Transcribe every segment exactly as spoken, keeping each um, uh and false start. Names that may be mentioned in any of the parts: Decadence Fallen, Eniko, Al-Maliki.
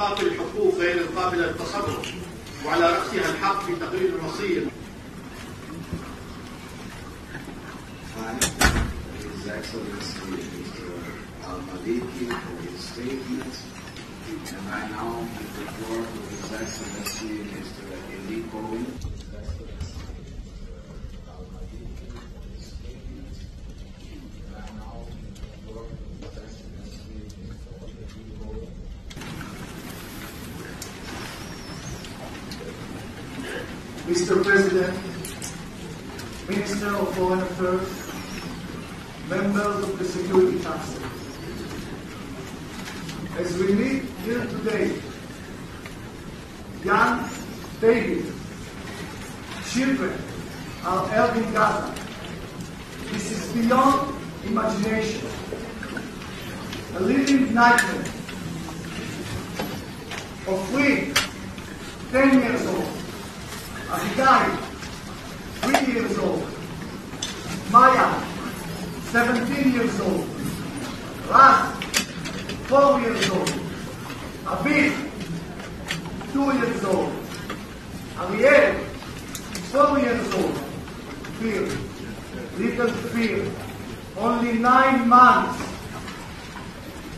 إحقاق الحقوق غير القابلة للتصرف، وعلى رأسها الحق في تقرير الوصية. His Excellency Mister Al-Maliki for his statement, and I now give the floor to His Excellency Mister Eniko. His Excellency Mister Al-Maliki for his statement, and I now give the floor to His Excellency Mister Eniko. Mister President, Minister of Foreign Affairs, members of the Security Council, as we meet here today, young babies, children are held in Gaza. This is beyond imagination, a living nightmare. Of we, ten years old, Abigail, three years old, Maya, seventeen years old, Raz, four years old, Abid, two years old, Ariel, four years old, Fear, little Fear, only nine months,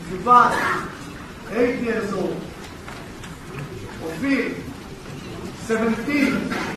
Yuval, eight years old, Ophir, seventeen.